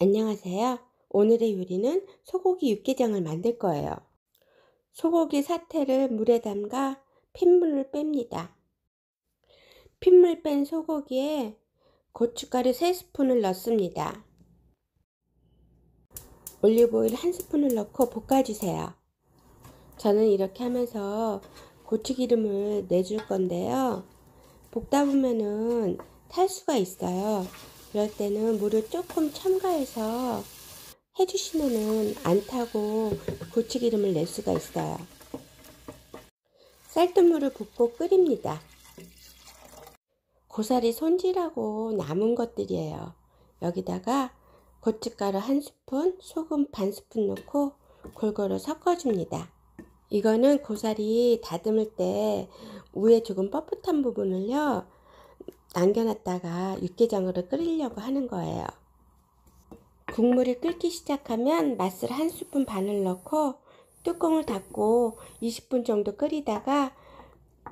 안녕하세요. 오늘의 요리는 소고기 육개장을 만들 거예요. 소고기 사태를 물에 담가 핏물을 뺍니다. 핏물 뺀 소고기에 고춧가루 3스푼을 넣습니다. 올리브오일 1스푼을 넣고 볶아주세요. 저는 이렇게 하면서 고추기름을 내줄 건데요. 볶다 보면은 탈 수가 있어요. 그럴 때는 물을 조금 첨가해서 해주시면은 안 타고 고추기름을 낼 수가 있어요. 쌀뜨물을 붓고 끓입니다. 고사리 손질하고 남은 것들이에요. 여기다가 고춧가루 1스푼, 소금 반스푼 넣고 골고루 섞어줍니다. 이거는 고사리 다듬을 때 위에 조금 뻣뻣한 부분을요, 남겨놨다가 육개장으로 끓이려고 하는 거예요. 국물이 끓기 시작하면 맛술 1스푼 반을 넣고 뚜껑을 닫고 20분 정도 끓이다가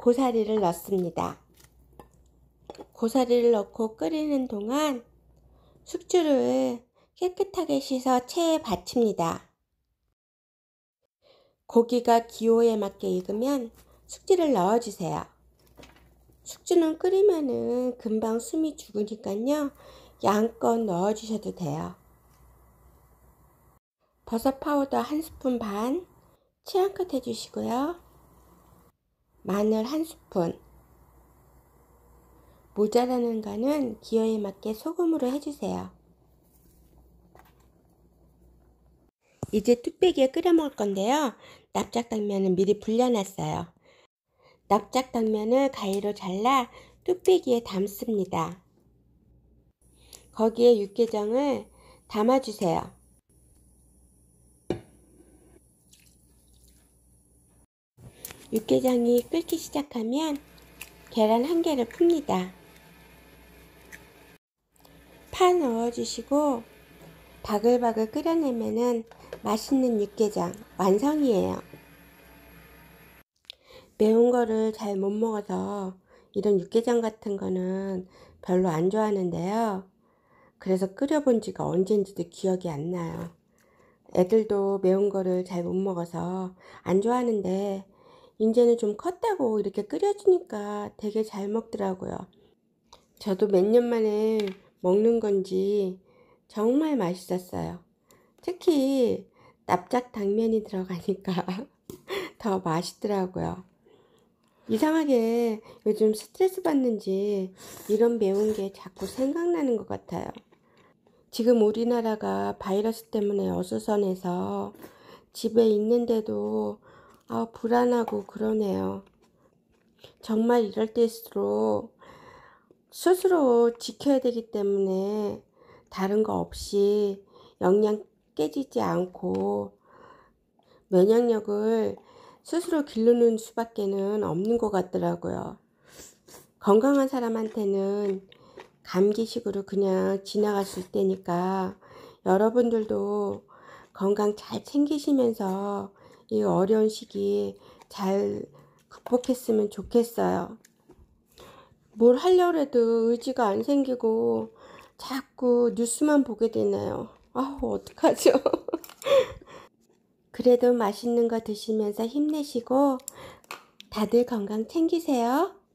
고사리를 넣습니다. 고사리를 넣고 끓이는 동안 숙주를 깨끗하게 씻어 체에 받칩니다. 고기가 기호에 맞게 익으면 숙주를 넣어주세요. 숙주는 끓이면은 금방 숨이 죽으니까요, 양껏 넣어주셔도 돼요. 버섯 파우더 1스푼 반 취향껏 해주시고요. 마늘 1스푼, 모자라는 간은 기호에 맞게 소금으로 해주세요. 이제 뚝배기에 끓여 먹을 건데요. 납작당면은 미리 불려놨어요. 납작당면을 가위로 잘라 뚝배기에 담습니다. 거기에 육개장을 담아주세요. 육개장이 끓기 시작하면 계란 1개를 풉니다. 파 넣어주시고 바글바글 끓여내면은 맛있는 육개장 완성이에요. 매운 거를 잘 못 먹어서 이런 육개장 같은 거는 별로 안 좋아하는데요. 그래서 끓여본 지가 언젠지도 기억이 안 나요. 애들도 매운 거를 잘 못 먹어서 안 좋아하는데 이제는 좀 컸다고 이렇게 끓여주니까 되게 잘 먹더라고요. 저도 몇 년 만에 먹는 건지 정말 맛있었어요. 특히 납작 당면이 들어가니까 더 맛있더라고요. 이상하게 요즘 스트레스 받는지 이런 매운 게 자꾸 생각나는 것 같아요. 지금 우리나라가 바이러스 때문에 어수선해서 집에 있는데도 불안하고 그러네요. 정말 이럴 때일수록 스스로 지켜야 되기 때문에 다른 거 없이 영양 깨지지 않고 면역력을 스스로 기르는 수밖에는 없는 것 같더라고요. 건강한 사람한테는 감기식으로 그냥 지나갔을 때니까 여러분들도 건강 잘 챙기시면서 이 어려운 시기 잘 극복했으면 좋겠어요. 뭘 하려고 해도 의지가 안 생기고 자꾸 뉴스만 보게 되네요. 어떡하죠? 그래도 맛있는 거 드시면서 힘내시고 다들 건강 챙기세요.